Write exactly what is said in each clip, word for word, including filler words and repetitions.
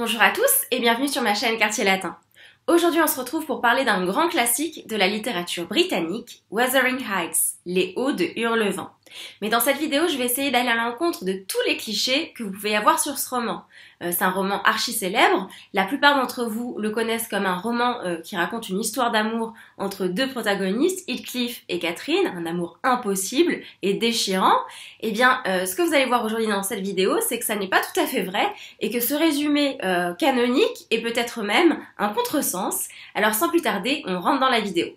Bonjour à tous et bienvenue sur ma chaîne Quartier Latin. Aujourd'hui on se retrouve pour parler d'un grand classique de la littérature britannique, Wuthering Heights, Les Hauts de Hurlevent. Mais dans cette vidéo je vais essayer d'aller à l'encontre de tous les clichés que vous pouvez avoir sur ce roman. Euh, c'est un roman archi célèbre, la plupart d'entre vous le connaissent comme un roman euh, qui raconte une histoire d'amour entre deux protagonistes, Heathcliff et Catherine, un amour impossible et déchirant. Et bien euh, ce que vous allez voir aujourd'hui dans cette vidéo c'est que ça n'est pas tout à fait vrai et que ce résumé euh, canonique est peut-être même un contresens. Alors sans plus tarder on rentre dans la vidéo.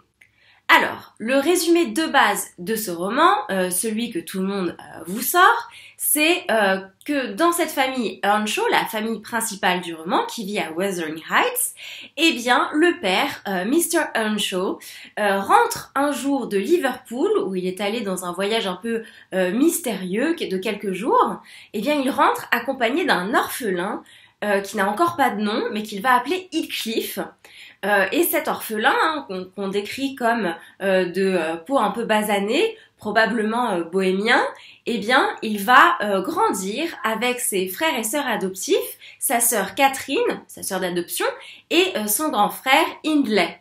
Alors, le résumé de base de ce roman, euh, celui que tout le monde euh, vous sort, c'est euh, que dans cette famille Earnshaw, la famille principale du roman qui vit à Wuthering Heights, eh bien le père, euh, mister Earnshaw, euh, rentre un jour de Liverpool où il est allé dans un voyage un peu euh, mystérieux de quelques jours. Eh bien il rentre accompagné d'un orphelin euh, qui n'a encore pas de nom mais qu'il va appeler Heathcliff. Euh, et cet orphelin, hein, qu'on qu'on décrit comme euh, de euh, peau un peu basanée, probablement euh, bohémien, eh bien, il va euh, grandir avec ses frères et sœurs adoptifs, sa sœur Catherine, sa sœur d'adoption, et euh, son grand frère Hindley.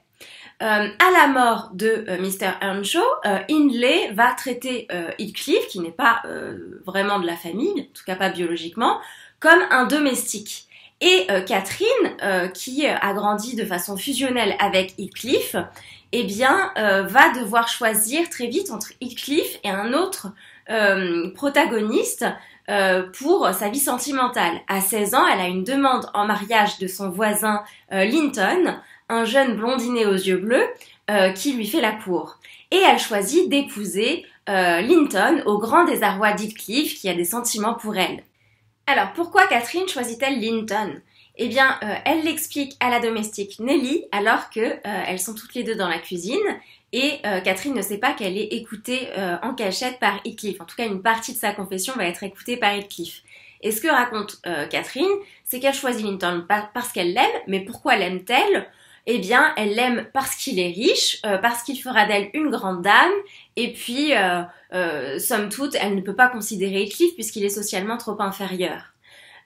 Euh, à la mort de euh, mister Earnshaw, euh, Hindley va traiter euh, Heathcliff, qui n'est pas euh, vraiment de la famille, en tout cas pas biologiquement, comme un domestique. Et euh, Catherine, euh, qui a grandi de façon fusionnelle avec Heathcliff, eh bien, euh, va devoir choisir très vite entre Heathcliff et un autre euh, protagoniste euh, pour sa vie sentimentale. À seize ans, elle a une demande en mariage de son voisin euh, Linton, un jeune blondinet aux yeux bleus, euh, qui lui fait la cour. Et elle choisit d'épouser euh, Linton au grand désarroi d'Heathcliff, qui a des sentiments pour elle. Alors, pourquoi Catherine choisit-elle Linton? Eh bien, euh, elle l'explique à la domestique Nelly, alors que euh, elles sont toutes les deux dans la cuisine, et euh, Catherine ne sait pas qu'elle est écoutée euh, en cachette par Heathcliff. En tout cas, une partie de sa confession va être écoutée par Heathcliff. Et ce que raconte euh, Catherine, c'est qu'elle choisit Linton par parce qu'elle l'aime, mais pourquoi l'aime-t-elle? Eh bien, elle l'aime parce qu'il est riche, euh, parce qu'il fera d'elle une grande dame, et puis, euh, euh, somme toute, elle ne peut pas considérer Heathcliff puisqu'il est socialement trop inférieur.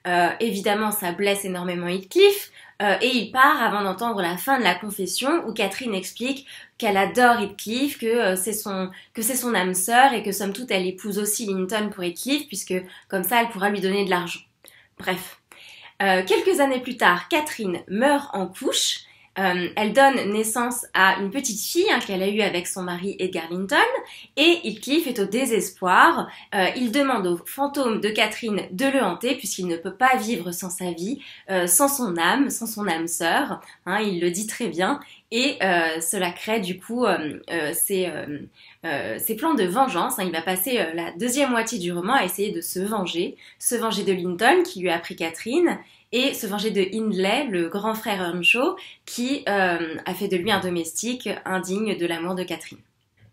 Euh, évidemment, ça blesse énormément Heathcliff, euh, et il part avant d'entendre la fin de la confession où Catherine explique qu'elle adore Heathcliff, que euh, c'est son, que c'est son âme sœur, et que somme toute, elle épouse aussi Linton pour Heathcliff, puisque comme ça, elle pourra lui donner de l'argent. Bref. Euh, quelques années plus tard, Catherine meurt en couche. Euh, elle donne naissance à une petite fille hein, qu'elle a eue avec son mari Edgar Linton, et Heathcliff est au désespoir. Euh, il demande au fantôme de Catherine de le hanter puisqu'il ne peut pas vivre sans sa vie, euh, sans son âme, sans son âme sœur. Hein, il le dit très bien, et euh, cela crée du coup euh, euh, ses, euh, euh, ses plans de vengeance. Hein. Il va passer euh, la deuxième moitié du roman à essayer de se venger, se venger de Linton qui lui a pris Catherine, et se venger de Hindley, le grand frère Earnshaw, qui euh, a fait de lui un domestique indigne de l'amour de Catherine.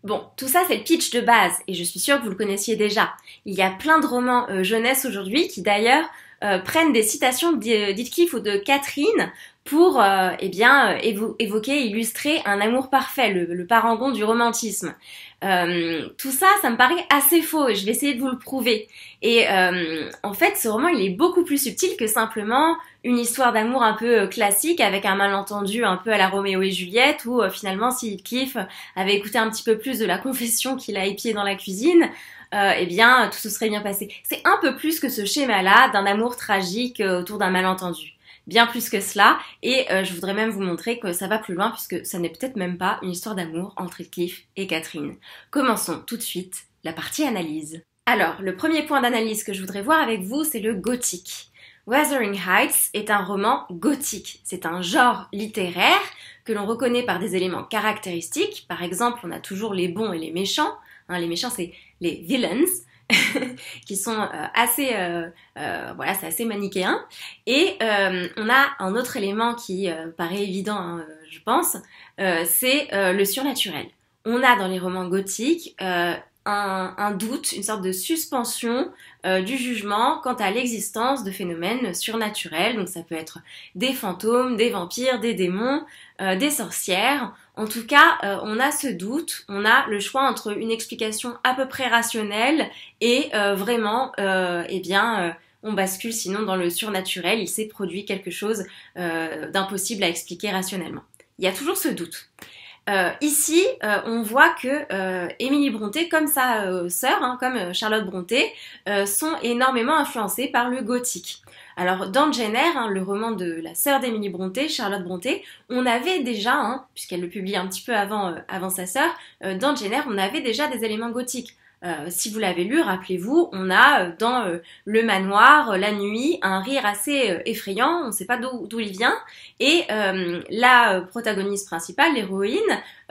Bon, tout ça c'est le pitch de base, et je suis sûre que vous le connaissiez déjà. Il y a plein de romans euh, jeunesse aujourd'hui qui d'ailleurs euh, prennent des citations d'Heathcliff ou de Catherine pour euh, eh bien, évo évoquer et illustrer un amour parfait, le, le parangon du romantisme. Euh, tout ça, ça me paraît assez faux et je vais essayer de vous le prouver. Et euh, en fait, ce roman, il est beaucoup plus subtil que simplement une histoire d'amour un peu classique avec un malentendu un peu à la Roméo et Juliette où euh, finalement, si Heathcliff avait écouté un petit peu plus de la confession qu'il a épiée dans la cuisine, euh, eh bien, tout se serait bien passé. C'est un peu plus que ce schéma-là d'un amour tragique euh, autour d'un malentendu. Bien plus que cela, et euh, je voudrais même vous montrer que ça va plus loin puisque ça n'est peut-être même pas une histoire d'amour entre Heathcliff et Catherine. Commençons tout de suite la partie analyse. Alors, le premier point d'analyse que je voudrais voir avec vous, c'est le gothique. Wuthering Heights est un roman gothique. C'est un genre littéraire que l'on reconnaît par des éléments caractéristiques. Par exemple, on a toujours les bons et les méchants. Hein, les méchants, c'est les villains. qui sont euh, assez euh, euh, voilà, c'est assez manichéen, et euh, on a un autre élément qui euh, paraît évident hein, je pense, euh, c'est euh, le surnaturel. On a dans les romans gothiques euh, un, un doute, une sorte de suspension euh, du jugement quant à l'existence de phénomènes surnaturels, donc ça peut être des fantômes, des vampires, des démons, euh, des sorcières. En tout cas, euh, on a ce doute, on a le choix entre une explication à peu près rationnelle et euh, vraiment, euh, eh bien, euh, on bascule sinon dans le surnaturel, il s'est produit quelque chose euh, d'impossible à expliquer rationnellement. Il y a toujours ce doute. Euh, ici, euh, on voit que euh, Emily Brontë, comme sa euh, sœur, hein, comme euh, Charlotte Brontë, euh, sont énormément influencées par le gothique. Alors dans Jane Eyre, hein, le roman de la sœur d'Emily Brontë, Charlotte Brontë, on avait déjà, hein, puisqu'elle le publie un petit peu avant, euh, avant sa sœur, euh, dans Jane Eyre, on avait déjà des éléments gothiques. Euh, si vous l'avez lu, rappelez-vous, on a euh, dans euh, le manoir, euh, la nuit, un rire assez euh, effrayant, on ne sait pas d'où il vient, et euh, la euh, protagoniste principale, l'héroïne,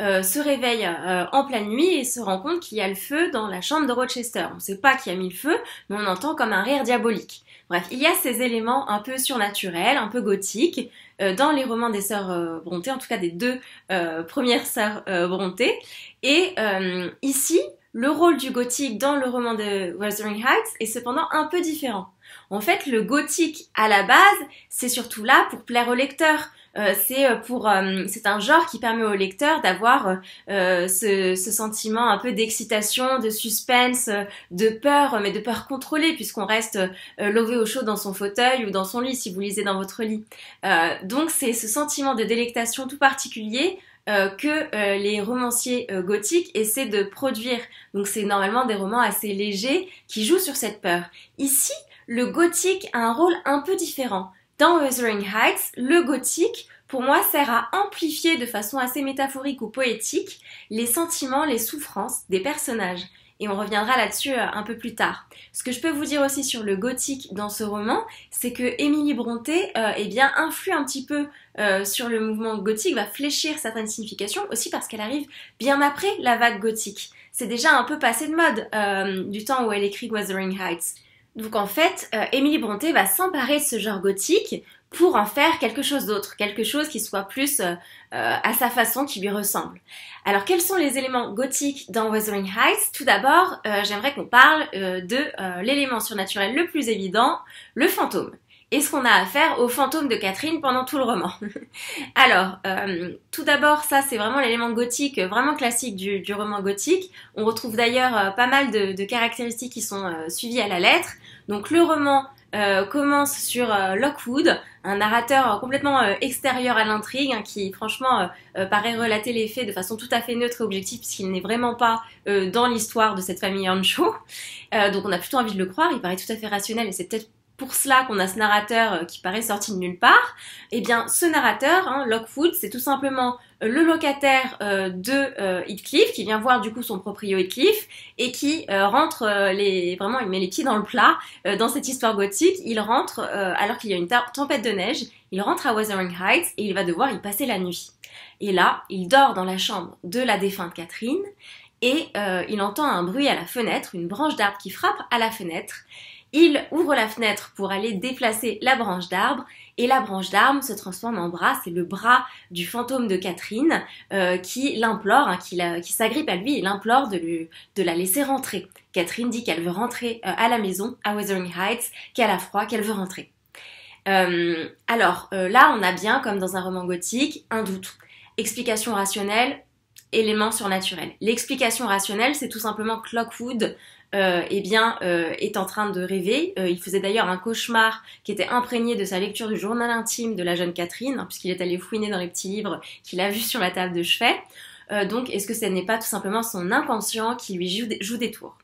euh, se réveille euh, en pleine nuit et se rend compte qu'il y a le feu dans la chambre de Rochester. On ne sait pas qui a mis le feu, mais on entend comme un rire diabolique. Bref, il y a ces éléments un peu surnaturels, un peu gothiques, euh, dans les romans des sœurs euh, Brontë, en tout cas des deux euh, premières sœurs euh, Brontë, et euh, ici... Le rôle du gothique dans le roman de Wuthering Heights est cependant un peu différent. En fait, le gothique à la base, c'est surtout là pour plaire au lecteur. Euh, c'est pour, euh, c'est un genre qui permet au lecteur d'avoir euh, ce, ce sentiment un peu d'excitation, de suspense, de peur, mais de peur contrôlée, puisqu'on reste euh, lové au chaud dans son fauteuil ou dans son lit, si vous lisez dans votre lit. Euh, donc c'est ce sentiment de délectation tout particulier Euh, que euh, les romanciers euh, gothiques essaient de produire. Donc c'est normalement des romans assez légers qui jouent sur cette peur. Ici, le gothique a un rôle un peu différent. Dans Wuthering Heights, le gothique, pour moi, sert à amplifier de façon assez métaphorique ou poétique les sentiments, les souffrances des personnages. Et on reviendra là-dessus un peu plus tard. Ce que je peux vous dire aussi sur le gothique dans ce roman, c'est que Emily Brontë euh, eh bien, influe un petit peu euh, sur le mouvement gothique, va fléchir certaines significations, aussi parce qu'elle arrive bien après la vague gothique. C'est déjà un peu passé de mode euh, du temps où elle écrit Wuthering Heights. Donc en fait, euh, Emily Brontë va s'emparer de ce genre gothique pour en faire quelque chose d'autre, quelque chose qui soit plus euh, à sa façon, qui lui ressemble. Alors quels sont les éléments gothiques dans Wuthering Heights? Tout d'abord, euh, j'aimerais qu'on parle euh, de euh, l'élément surnaturel le plus évident, le fantôme. Est-ce qu'on a affaire au fantôme de Catherine pendant tout le roman? Alors, euh, tout d'abord, ça c'est vraiment l'élément gothique, vraiment classique du, du roman gothique. On retrouve d'ailleurs euh, pas mal de, de caractéristiques qui sont euh, suivies à la lettre. Donc le roman euh, commence sur euh, Lockwood, un narrateur complètement euh, extérieur à l'intrigue, hein, qui franchement euh, euh, paraît relater les faits de façon tout à fait neutre et objective, puisqu'il n'est vraiment pas euh, dans l'histoire de cette famille Earnshaw. Euh, donc on a plutôt envie de le croire, il paraît tout à fait rationnel et c'est peut-être pour cela qu'on a ce narrateur qui paraît sorti de nulle part. Eh bien, ce narrateur, hein, Lockwood, c'est tout simplement le locataire euh, de euh, Heathcliff, qui vient voir du coup son proprio Heathcliff, et qui euh, rentre, euh, les... vraiment il met les pieds dans le plat, euh, dans cette histoire gothique, il rentre, euh, alors qu'il y a une tempête de neige, il rentre à Wuthering Heights, et il va devoir y passer la nuit. Et là, il dort dans la chambre de la défunte Catherine, et euh, il entend un bruit à la fenêtre, une branche d'arbre qui frappe à la fenêtre. Il ouvre la fenêtre pour aller déplacer la branche d'arbre et la branche d'arbre se transforme en bras. C'est le bras du fantôme de Catherine euh, qui l'implore, hein, qui, qui s'agrippe à lui et l'implore de, lui, de la laisser rentrer. Catherine dit qu'elle veut rentrer euh, à la maison, à Wuthering Heights, qu'elle a froid, qu'elle veut rentrer. Euh, alors euh, là, on a bien, comme dans un roman gothique, un doute. Explication rationnelle, élément surnaturel. L'explication rationnelle, c'est tout simplement que Lockwood Euh, eh bien, euh, est en train de rêver. Euh, il faisait d'ailleurs un cauchemar qui était imprégné de sa lecture du journal intime de la jeune Catherine, hein, puisqu'il est allé fouiner dans les petits livres qu'il a vus sur la table de chevet. Euh, donc, est-ce que ce n'est pas tout simplement son inconscient qui lui joue des, joue des tours?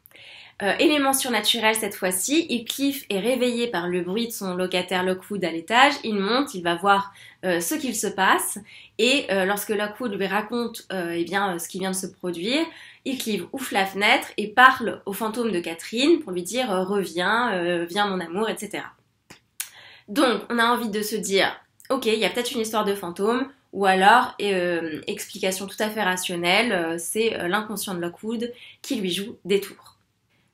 Euh, élément surnaturel cette fois-ci, Heathcliff est réveillé par le bruit de son locataire Lockwood à l'étage, il monte, il va voir euh, ce qu'il se passe, et euh, lorsque Lockwood lui raconte euh, eh bien, euh, ce qui vient de se produire, Heathcliff ouvre la fenêtre et parle au fantôme de Catherine pour lui dire euh, « reviens, euh, viens mon amour », et cetera. Donc on a envie de se dire « ok, il y a peut-être une histoire de fantôme », ou alors, euh, explication tout à fait rationnelle, euh, c'est euh, l'inconscient de Lockwood qui lui joue des tours.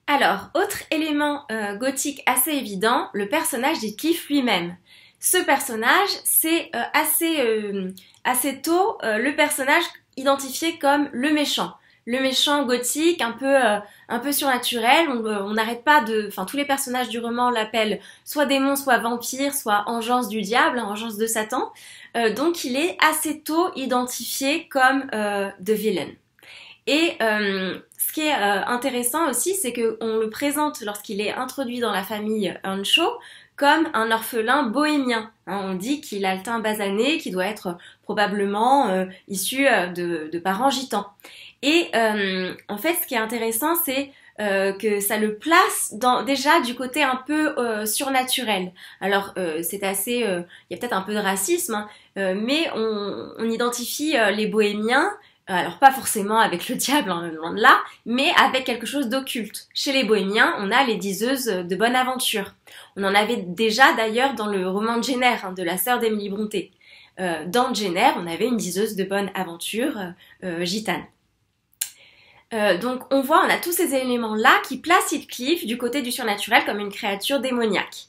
Alors, autre élément euh, gothique assez évident, le personnage d'Heathcliff lui-même. Ce personnage, c'est euh, assez, euh, assez tôt euh, le personnage identifié comme le méchant. Le méchant gothique, un peu, euh, un peu surnaturel, on n'arrête pas de... Enfin, tous les personnages du roman l'appellent soit démon, soit vampire, soit engeance du diable, hein, engeance de Satan. Euh, donc il est assez tôt identifié comme euh, the villain. Et euh, ce qui est euh, intéressant aussi, c'est qu'on le présente lorsqu'il est introduit dans la famille Earnshaw comme un orphelin bohémien. Hein, on dit qu'il a le teint basané, qui doit être probablement euh, issu de, de parents gitans. Et euh, en fait, ce qui est intéressant, c'est euh, que ça le place dans, déjà du côté un peu euh, surnaturel. Alors, euh, c'est assez... Il euh, y a peut-être un peu de racisme, hein, euh, mais on, on identifie euh, les bohémiens... Alors pas forcément avec le diable, hein, loin de là, mais avec quelque chose d'occulte. Chez les bohémiens, on a les diseuses de bonne aventure. On en avait déjà d'ailleurs dans le roman de Jane Eyre, hein, de la sœur d'Emily Brontë. Euh, dans Jane Eyre, on avait une diseuse de bonne aventure euh, gitane. Euh, donc on voit, on a tous ces éléments-là qui placent Heathcliff du côté du surnaturel comme une créature démoniaque.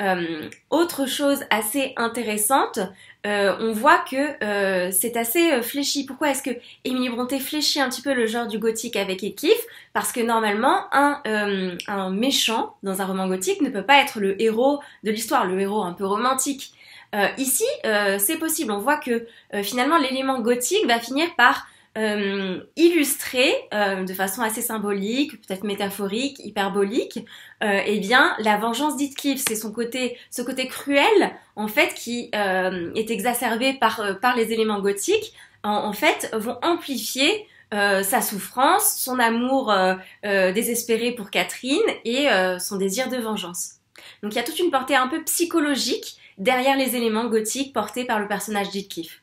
Euh, autre chose assez intéressante, euh, on voit que euh, c'est assez fléchi. Pourquoi est-ce que Emily Brontë fléchit un petit peu le genre du gothique avec Heathcliff? Parce que normalement, un, euh, un méchant dans un roman gothique ne peut pas être le héros de l'histoire, le héros un peu romantique. Euh, ici, euh, c'est possible. On voit que euh, finalement l'élément gothique va finir par euh, illustrer euh, de façon assez symbolique, peut-être métaphorique, hyperbolique, Euh, eh bien, la vengeance d'Heathcliff, c'est son côté, ce côté cruel, en fait, qui euh, est exacerbé par, euh, par les éléments gothiques, en, en fait, vont amplifier euh, sa souffrance, son amour euh, euh, désespéré pour Catherine et euh, son désir de vengeance. Donc, il y a toute une portée un peu psychologique derrière les éléments gothiques portés par le personnage d'Heathcliff.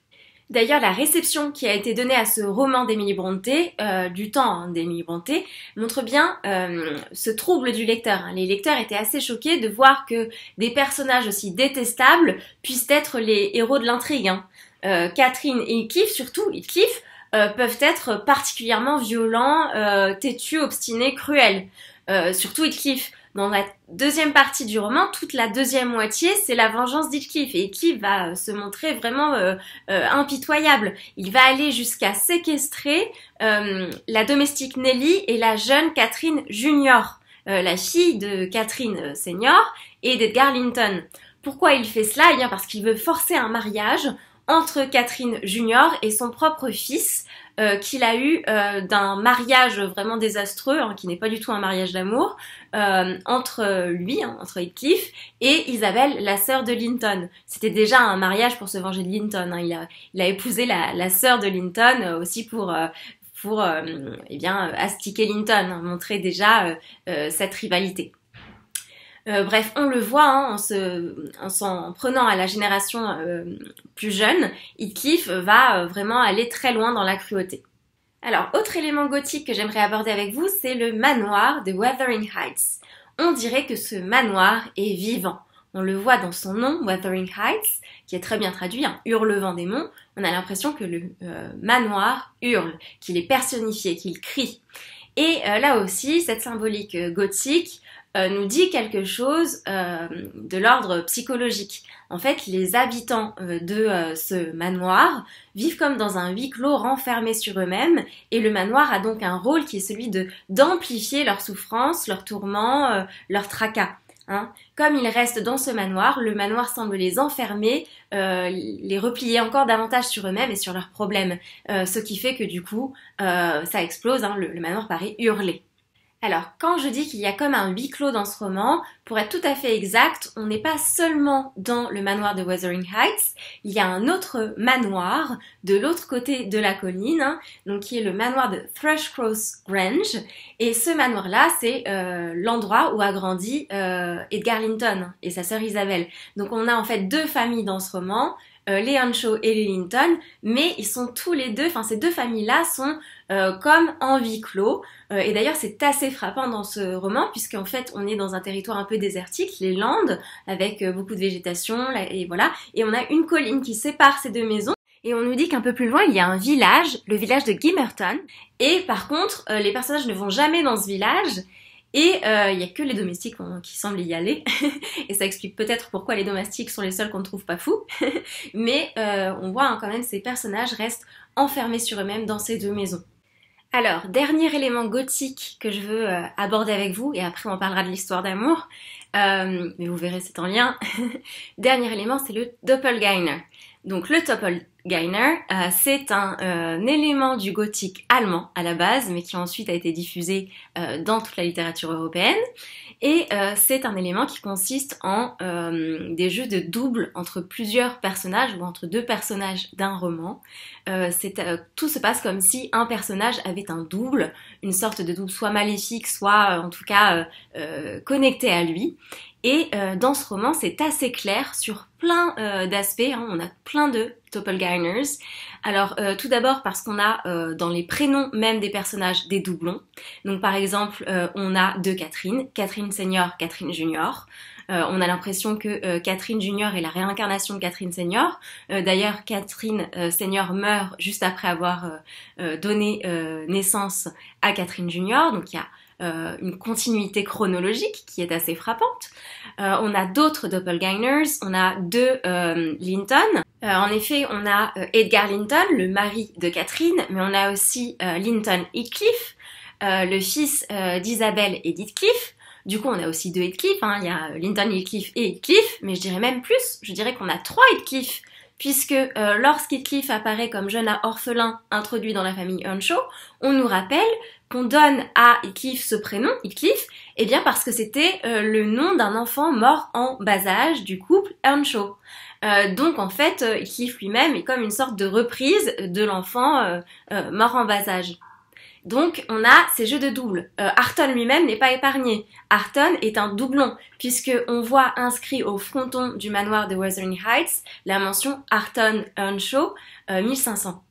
D'ailleurs, la réception qui a été donnée à ce roman d'Emily Brontë, euh, du temps hein, d'Emily Brontë, montre bien euh, ce trouble du lecteur. Les lecteurs étaient assez choqués de voir que des personnages aussi détestables puissent être les héros de l'intrigue. Hein. Euh, Catherine et Heathcliff, surtout Heathcliff, euh, peuvent être particulièrement violents, euh, têtus, obstinés, cruels. Euh, surtout Heathcliff. Dans la deuxième partie du roman, toute la deuxième moitié, c'est la vengeance d'Heathcliff. Et Heathcliff va se montrer vraiment euh, euh, impitoyable. Il va aller jusqu'à séquestrer euh, la domestique Nelly et la jeune Catherine Junior, euh, la fille de Catherine Senior et d'Edgar Linton. Pourquoi il fait cela? Eh bien parce qu'il veut forcer un mariage entre Catherine Junior et son propre fils, Euh, qu'il a eu euh, d'un mariage vraiment désastreux, hein, qui n'est pas du tout un mariage d'amour, euh, entre lui, hein, entre Heathcliff, et Isabelle, la sœur de Linton. C'était déjà un mariage pour se venger de Linton. Hein. Il a, il a épousé la, la sœur de Linton euh, aussi pour, euh, pour euh, eh bien, astiquer Linton, hein, montrer déjà euh, euh, cette rivalité. Euh, bref, on le voit, hein, en se, en s'en prenant à la génération euh, plus jeune, Heathcliff va euh, vraiment aller très loin dans la cruauté. Alors, autre élément gothique que j'aimerais aborder avec vous, c'est le manoir de Wuthering Heights. On dirait que ce manoir est vivant. On le voit dans son nom, Wuthering Heights, qui est très bien traduit, hein, Hurlevent des monts. On a l'impression que le euh, manoir hurle, qu'il est personnifié, qu'il crie. Et euh, là aussi, cette symbolique euh, gothique Euh, nous dit quelque chose euh, de l'ordre psychologique. En fait, les habitants euh, de euh, ce manoir vivent comme dans un huis clos renfermé sur eux-mêmes, et le manoir a donc un rôle qui est celui de d'amplifier leurs souffrances, leurs tourments, euh, leurs tracas. Hein. Comme ils restent dans ce manoir, le manoir semble les enfermer, euh, les replier encore davantage sur eux-mêmes et sur leurs problèmes, euh, ce qui fait que du coup, euh, ça explose, hein, le, le manoir paraît hurler. Alors, quand je dis qu'il y a comme un huis clos dans ce roman, pour être tout à fait exact, on n'est pas seulement dans le manoir de Wuthering Heights, il y a un autre manoir de l'autre côté de la colline, hein, donc qui est le manoir de Thrushcross Grange, et ce manoir-là, c'est euh, l'endroit où a grandi euh, Edgar Linton et sa sœur Isabelle. Donc on a en fait deux familles dans ce roman, euh, les Earnshaw et les Linton, mais ils sont tous les deux, enfin ces deux familles-là sont euh, comme en huis clos. Et d'ailleurs, c'est assez frappant dans ce roman, puisqu'en fait, on est dans un territoire un peu désertique, les Landes, avec beaucoup de végétation, et voilà. Et on a une colline qui sépare ces deux maisons. Et on nous dit qu'un peu plus loin, il y a un village, le village de Gimmerton. Et par contre, les personnages ne vont jamais dans ce village. Et euh, il y a que les domestiques qui semblent y aller. Et ça explique peut-être pourquoi les domestiques sont les seuls qu'on ne trouve pas fous. Mais euh, on voit, hein, quand même, ces personnages restent enfermés sur eux-mêmes dans ces deux maisons. Alors, dernier élément gothique que je veux euh, aborder avec vous, et après on parlera de l'histoire d'amour, euh, mais vous verrez c'est en lien. Dernier élément, c'est le Doppelgänger. Donc le doppel Doppelgänger, euh, c'est un, euh, un élément du gothique allemand à la base, mais qui ensuite a été diffusé euh, dans toute la littérature européenne. Et euh, c'est un élément qui consiste en euh, des jeux de double entre plusieurs personnages ou entre deux personnages d'un roman. Euh, c'est, euh, tout se passe comme si un personnage avait un double, une sorte de double soit maléfique, soit euh, en tout cas euh, euh, connecté à lui. Et euh, dans ce roman, c'est assez clair sur plein euh, d'aspects, hein, on a plein de doppelgangers. Alors euh, tout d'abord parce qu'on a euh, dans les prénoms même des personnages des doublons. Donc par exemple, euh, on a deux Catherine, Catherine Senior, Catherine Junior. Euh, on a l'impression que euh, Catherine Junior est la réincarnation de Catherine Senior. Euh, D'ailleurs, Catherine euh, Senior meurt juste après avoir euh, euh, donné euh, naissance à Catherine Junior, donc il y a Euh, une continuité chronologique qui est assez frappante. Euh, on a d'autres doppelgangers, on a deux euh, Linton. Euh, en effet, on a euh, Edgar Linton, le mari de Catherine, mais on a aussi euh, Linton Heathcliff, euh, le fils euh, d'Isabelle et d'Heathcliff. Du coup, on a aussi deux Heathcliff, hein. Il y a Linton Heathcliff et Heathcliff, mais je dirais même plus, je dirais qu'on a trois Heathcliff, puisque euh, lorsqu'Heathcliff apparaît comme jeune orphelin introduit dans la famille Earnshaw, on nous rappelle qu'on donne à Heathcliff ce prénom, Heathcliff, eh bien parce que c'était euh, le nom d'un enfant mort en bas âge du couple Earnshaw. Euh, donc en fait, Heathcliff lui-même est comme une sorte de reprise de l'enfant euh, euh, mort en bas âge. Donc on a ces jeux de double. Euh, Harton lui-même n'est pas épargné. Harton est un doublon, puisqu'on voit inscrit au fronton du manoir de Wuthering Heights la mention Harton Earnshaw euh, mille cinq cents.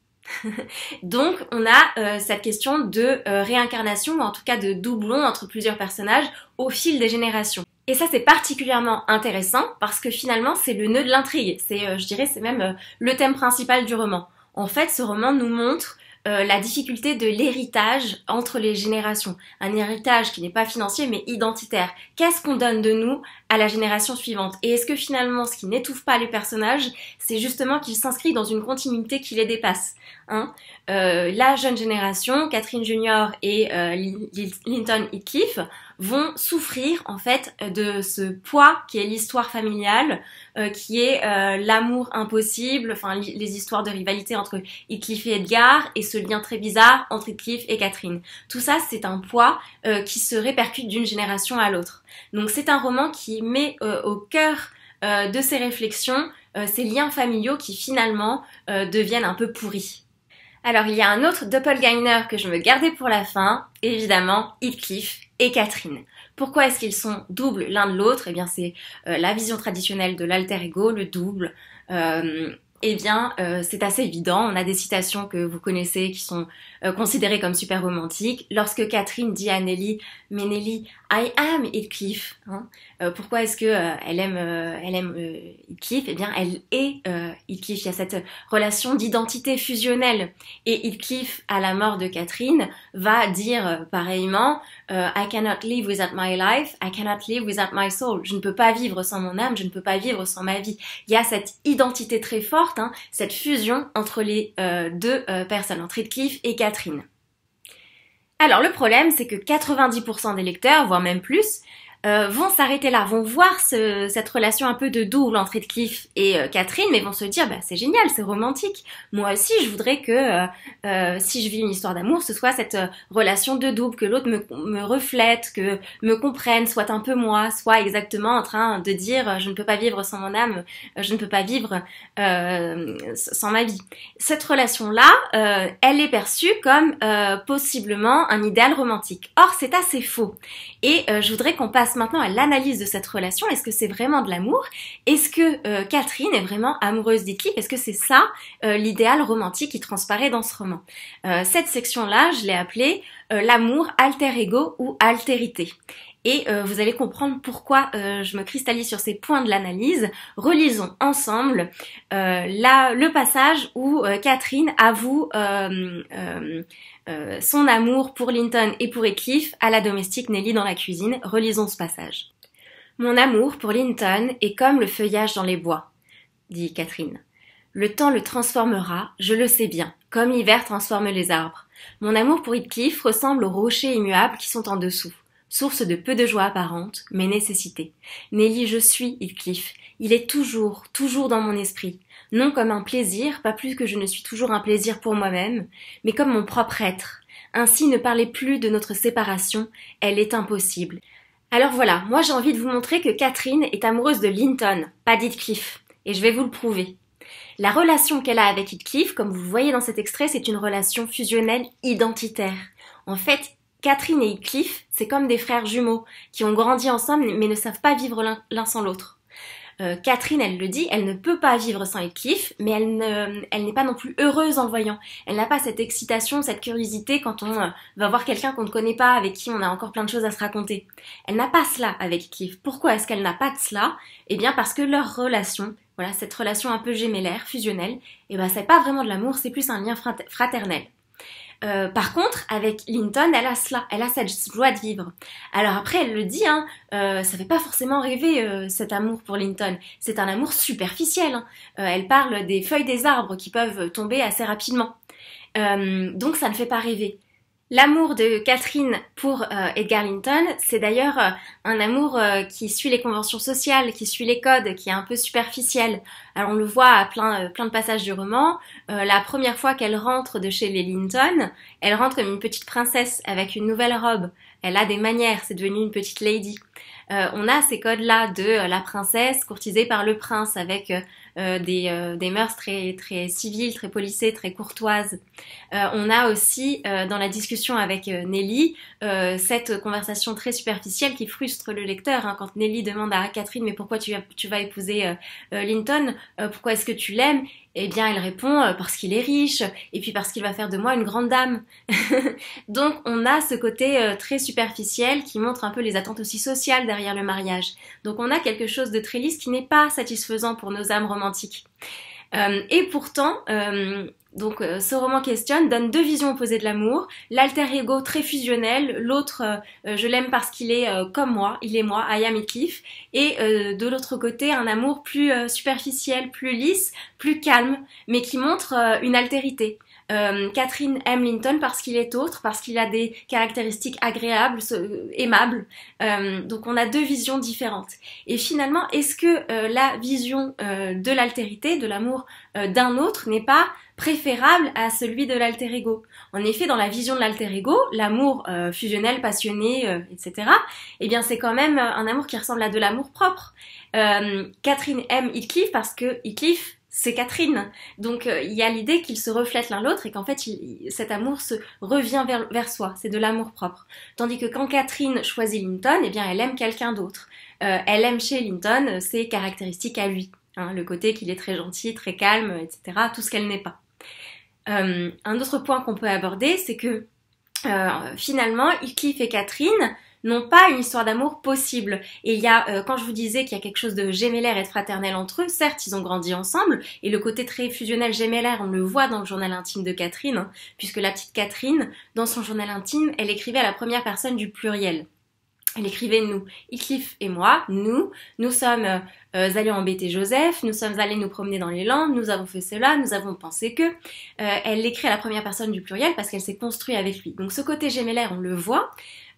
Donc on a euh, cette question de euh, réincarnation, ou en tout cas de doublon entre plusieurs personnages au fil des générations. Et ça c'est particulièrement intéressant parce que finalement c'est le nœud de l'intrigue, c'est, euh, je dirais c'est même euh, le thème principal du roman. En fait ce roman nous montre Euh, la difficulté de l'héritage entre les générations. Un héritage qui n'est pas financier mais identitaire. Qu'est-ce qu'on donne de nous à la génération suivante? Et est-ce que finalement, ce qui n'étouffe pas les personnages, c'est justement qu'ils s'inscrivent dans une continuité qui les dépasse, hein? euh, La jeune génération, Catherine Junior et euh, Linton Heathcliff, vont souffrir en fait de ce poids qui est l'histoire familiale, euh, qui est euh, l'amour impossible, enfin les histoires de rivalité entre Heathcliff et Edgar, et ce lien très bizarre entre Heathcliff et Catherine. Tout ça, c'est un poids euh, qui se répercute d'une génération à l'autre. Donc c'est un roman qui met euh, au cœur euh, de ses réflexions euh, ces liens familiaux qui finalement euh, deviennent un peu pourris. Alors il y a un autre doppelganger que je me gardais pour la fin, évidemment Heathcliff et Catherine. Pourquoi est-ce qu'ils sont doubles l'un de l'autre? Eh bien c'est euh, la vision traditionnelle de l'alter ego, le double. Euh, eh bien euh, c'est assez évident, on a des citations que vous connaissez qui sont euh, considérées comme super romantiques. Lorsque Catherine dit à Nelly, mais Nelly, I am Heathcliff, hein, euh, pourquoi est-ce que euh, elle aime euh, elle aime euh, Heathcliff? Eh bien elle est euh, Heathcliff, il y a cette relation d'identité fusionnelle. Et Heathcliff, à la mort de Catherine, va dire euh, pareillement euh, I cannot live without my life, I cannot live without my soul. Je ne peux pas vivre sans mon âme, je ne peux pas vivre sans ma vie. Il y a cette identité très forte, hein, cette fusion entre les euh, deux euh, personnes, entre Heathcliff et Catherine. Alors le problème, c'est que quatre-vingt-dix pour cent des lecteurs, voire même plus, euh, vont s'arrêter là, vont voir ce, cette relation un peu de double entre Heathcliff et euh, Catherine, mais vont se dire, bah, c'est génial, c'est romantique. Moi aussi, je voudrais que, euh, euh, si je vis une histoire d'amour, ce soit cette euh, relation de double, que l'autre me, me reflète, que me comprenne, soit un peu moi, soit exactement en train de dire, je ne peux pas vivre sans mon âme, je ne peux pas vivre euh, sans ma vie. Cette relation-là, euh, elle est perçue comme euh, possiblement un idéal romantique. Or, c'est assez faux. Et euh, je voudrais qu'on passe maintenant à l'analyse de cette relation. Est-ce que c'est vraiment de l'amour? Est-ce que euh, Catherine est vraiment amoureuse d'Heathcliff? Est-ce que c'est ça euh, l'idéal romantique qui transparaît dans ce roman? euh, Cette section-là, je l'ai appelée euh, l'amour alter ego ou altérité. Et euh, vous allez comprendre pourquoi euh, je me cristallise sur ces points de l'analyse. Relisons ensemble euh, la, le passage où euh, Catherine avoue euh, euh, euh, son amour pour Linton et pour Heathcliff à la domestique Nelly dans la cuisine. Relisons ce passage. « Mon amour pour Linton est comme le feuillage dans les bois, » dit Catherine. « Le temps le transformera, je le sais bien, comme l'hiver transforme les arbres. Mon amour pour Heathcliff ressemble aux rochers immuables qui sont en dessous. source de peu de joie apparente, mais nécessité. Nelly, je suis Heathcliff. Il est toujours, toujours dans mon esprit. Non comme un plaisir, pas plus que je ne suis toujours un plaisir pour moi-même, mais comme mon propre être. Ainsi, ne parlez plus de notre séparation, elle est impossible. Alors voilà, moi j'ai envie de vous montrer que Catherine est amoureuse de Linton, pas d'Heathcliff. Et je vais vous le prouver. La relation qu'elle a avec Heathcliff, comme vous le voyez dans cet extrait, c'est une relation fusionnelle identitaire. En fait, Catherine et Heathcliff, c'est comme des frères jumeaux qui ont grandi ensemble mais ne savent pas vivre l'un sans l'autre. Euh, Catherine, elle le dit, elle ne peut pas vivre sans Heathcliff, mais elle ne, elle n'est pas non plus heureuse en le voyant. Elle n'a pas cette excitation, cette curiosité quand on euh, va voir quelqu'un qu'on ne connaît pas, avec qui on a encore plein de choses à se raconter. Elle n'a pas cela avec Heathcliff. Pourquoi est-ce qu'elle n'a pas de cela? Eh bien parce que leur relation, voilà, cette relation un peu gémellaire, fusionnelle, eh ben c'est pas vraiment de l'amour, c'est plus un lien fraternel. Euh, par contre, avec Linton, elle a cela, elle a cette joie de vivre. Alors après, elle le dit, hein, euh, ça fait pas forcément rêver euh, cet amour pour Linton. C'est un amour superficiel, hein. Euh, elle parle des feuilles des arbres qui peuvent tomber assez rapidement. Euh, donc ça ne fait pas rêver. L'amour de Catherine pour euh, Edgar Linton, c'est d'ailleurs euh, un amour euh, qui suit les conventions sociales, qui suit les codes, qui est un peu superficiel. Alors on le voit à plein, euh, plein de passages du roman. Euh, la première fois qu'elle rentre de chez les Linton, elle rentre comme une petite princesse avec une nouvelle robe. Elle a des manières, c'est devenu une petite lady. Euh, on a ces codes-là de euh, la princesse courtisée par le prince avec... Euh, Euh, des, euh, des mœurs très, très civiles, très policées, très courtoises. Euh, on a aussi, euh, dans la discussion avec euh, Nelly, euh, cette conversation très superficielle qui frustre le lecteur. Hein, quand Nelly demande à Catherine « Mais pourquoi tu, tu vas épouser euh, euh, Linton euh, Pourquoi est-ce que tu l'aimes ?» Eh bien, elle répond euh, « Parce qu'il est riche, et puis parce qu'il va faire de moi une grande dame. » Donc, on a ce côté euh, très superficiel qui montre un peu les attentes aussi sociales derrière le mariage. Donc, on a quelque chose de très lisse qui n'est pas satisfaisant pour nos âmes romantiques. Euh, et pourtant, euh, donc, euh, ce roman questionne, donne deux visions opposées de l'amour, l'alter ego très fusionnel, l'autre euh, je l'aime parce qu'il est euh, comme moi, il est moi, I am Heathcliff, et euh, de l'autre côté un amour plus euh, superficiel, plus lisse, plus calme, mais qui montre euh, une altérité. Euh, Catherine aime Linton parce qu'il est autre, parce qu'il a des caractéristiques agréables, aimables. Euh, donc on a deux visions différentes. Et finalement, est-ce que euh, la vision euh, de l'altérité, de l'amour euh, d'un autre, n'est pas préférable à celui de l'alter ego? En effet, dans la vision de l'alter ego, l'amour euh, fusionnel, passionné, euh, et cetera, eh bien c'est quand même un amour qui ressemble à de l'amour propre. Euh, Catherine aime Heathcliff parce que Heathcliff, c'est Catherine. Donc il euh, y a l'idée qu'ils se reflètent l'un l'autre et qu'en fait il, cet amour se revient vers, vers soi, c'est de l'amour propre. Tandis que quand Catherine choisit Linton, eh bien elle aime quelqu'un d'autre. Euh, elle aime chez Linton ses caractéristiques à lui, hein, le côté qu'il est très gentil, très calme, et cetera, tout ce qu'elle n'est pas. Euh, un autre point qu'on peut aborder, c'est que euh, finalement Heathcliff et Catherine n'ont pas une histoire d'amour possible. Et il y a, euh, quand je vous disais qu'il y a quelque chose de gémellaire et de fraternel entre eux, certes, ils ont grandi ensemble, et le côté très fusionnel gémellaire, on le voit dans le journal intime de Catherine, hein, puisque la petite Catherine, dans son journal intime, elle écrivait à la première personne du pluriel. Elle écrivait « nous ». Heathcliff et moi, nous, nous sommes euh, allés embêter Joseph, nous sommes allés nous promener dans les landes, nous avons fait cela, nous avons pensé que... Euh, elle l'écrit à la première personne du pluriel parce qu'elle s'est construite avec lui. Donc ce côté gémellaire, on le voit.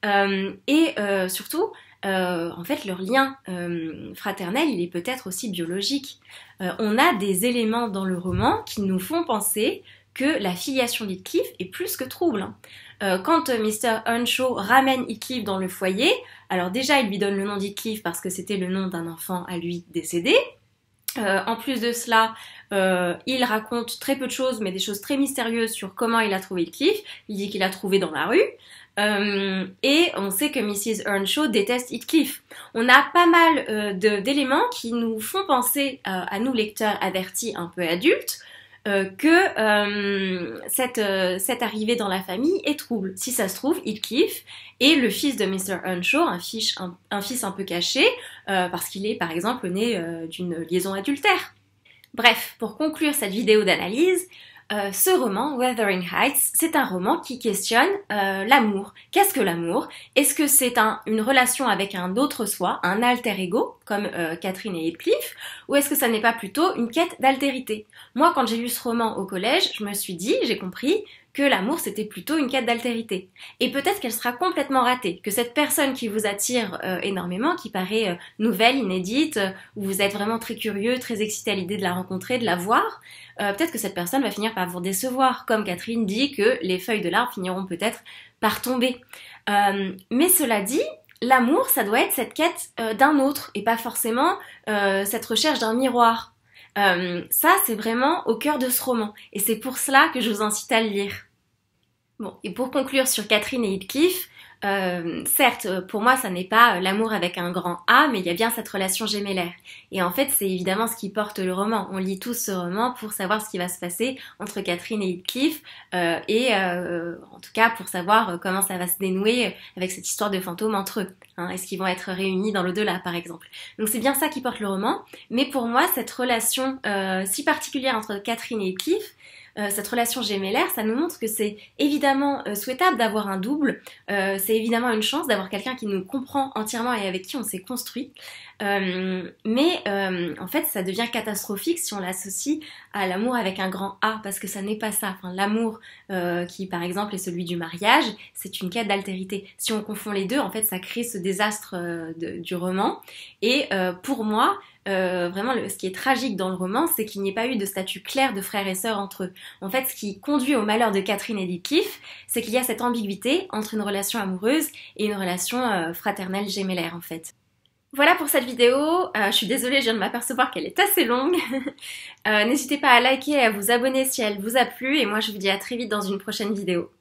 Euh, et euh, surtout, euh, en fait, leur lien euh, fraternel, il est peut-être aussi biologique. Euh, on a des éléments dans le roman qui nous font penser que la filiation d'Heathcliff est plus que trouble. Euh, quand euh, mister Earnshaw ramène Heathcliff dans le foyer, alors déjà, il lui donne le nom d'Heathcliff parce que c'était le nom d'un enfant à lui décédé. Euh, en plus de cela, euh, il raconte très peu de choses, mais des choses très mystérieuses sur comment il a trouvé Heathcliff. Il dit qu'il l'a trouvé dans la rue. Euh, et on sait que missus Earnshaw déteste Heathcliff. On a pas mal euh, d'éléments qui nous font penser, euh, à nous lecteurs avertis un peu adultes, euh, que euh, cette, euh, cette arrivée dans la famille est trouble. Si ça se trouve, Heathcliff est le fils de mister Earnshaw, un, fiche, un, un fils un peu caché, euh, parce qu'il est par exemple né euh, d'une liaison adultère. Bref, pour conclure cette vidéo d'analyse, Euh, ce roman, Wuthering Heights, c'est un roman qui questionne euh, l'amour. Qu'est-ce que l'amour? Est-ce que c'est un, une relation avec un autre soi, un alter ego, comme euh, Catherine et Heathcliff, ou est-ce que ça n'est pas plutôt une quête d'altérité? Moi, quand j'ai lu ce roman au collège, je me suis dit, j'ai compris, que l'amour c'était plutôt une quête d'altérité. Et peut-être qu'elle sera complètement ratée, que cette personne qui vous attire euh, énormément, qui paraît euh, nouvelle, inédite, euh, où vous êtes vraiment très curieux, très excité à l'idée de la rencontrer, de la voir, euh, peut-être que cette personne va finir par vous décevoir, comme Catherine dit que les feuilles de l'arbre finiront peut-être par tomber. Euh, mais cela dit, l'amour ça doit être cette quête euh, d'un autre, et pas forcément euh, cette recherche d'un miroir. Euh, ça, c'est vraiment au cœur de ce roman, et c'est pour cela que je vous incite à le lire. Bon, et pour conclure sur Catherine et Heathcliff, euh, certes, pour moi, ça n'est pas l'amour avec un grand A, mais il y a bien cette relation gémellaire. Et en fait, c'est évidemment ce qui porte le roman. On lit tous ce roman pour savoir ce qui va se passer entre Catherine et Heathcliff, euh, et euh, en tout cas pour savoir comment ça va se dénouer avec cette histoire de fantôme entre eux. Hein, est-ce qu'ils vont être réunis dans l'au-delà, par exemple? Donc c'est bien ça qui porte le roman, mais pour moi, cette relation euh, si particulière entre Catherine et Heathcliff, Euh, cette relation gémellaire, ça nous montre que c'est évidemment euh, souhaitable d'avoir un double, euh, c'est évidemment une chance d'avoir quelqu'un qui nous comprend entièrement et avec qui on s'est construit, euh, mais euh, en fait ça devient catastrophique si on l'associe à l'amour avec un grand A, parce que ça n'est pas ça. Enfin, l'amour euh, qui par exemple est celui du mariage, c'est une quête d'altérité. Si on confond les deux, en fait ça crée ce désastre euh, de, du roman, et euh, pour moi, Euh, vraiment le, ce qui est tragique dans le roman, c'est qu'il n'y ait pas eu de statut clair de frères et sœurs entre eux. En fait, ce qui conduit au malheur de Catherine et Heathcliff, c'est qu'il y a cette ambiguïté entre une relation amoureuse et une relation euh, fraternelle gémellaire, en fait. Voilà pour cette vidéo, euh, je suis désolée, je viens de m'apercevoir qu'elle est assez longue. euh, n'hésitez pas à liker et à vous abonner si elle vous a plu, et moi je vous dis à très vite dans une prochaine vidéo.